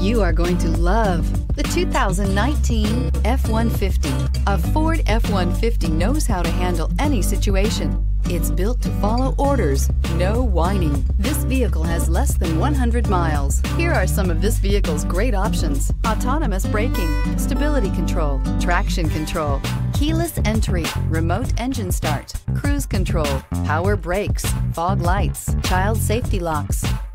You are going to love the 2019 F-150. A Ford F-150 knows how to handle any situation. It's built to follow orders, no whining. This vehicle has less than 100 miles. Here are some of this vehicle's great options: autonomous braking, stability control, traction control, keyless entry, remote engine start, cruise control, power brakes, fog lights, child safety locks,